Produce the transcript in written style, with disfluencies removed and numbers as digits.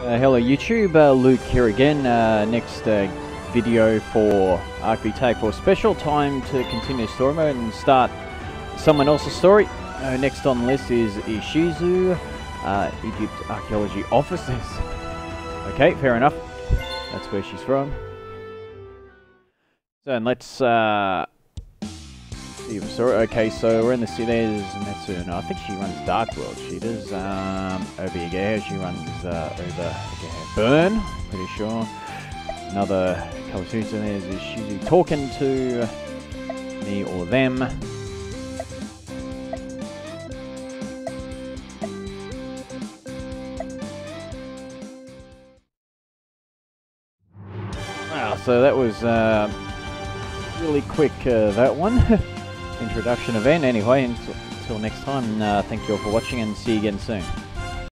Hello YouTube, Luke here again. Next video for Arc-V Tag 4 Special. Time to continue story mode and start someone else's story. Next on the list is Ishizu, Egypt Archaeology Officers. Okay, fair enough. That's where she's from. So, and let's see if we saw it. Okay, so we're in the city. There's Metsuna. I think she runs Dark World. She does. Over here, she runs over Burn. Pretty sure. Another couple of students. And there's Ishizu talking to me or them. So that was really quick, that one. Introduction event. Anyway, until next time, thank you all for watching and see you again soon.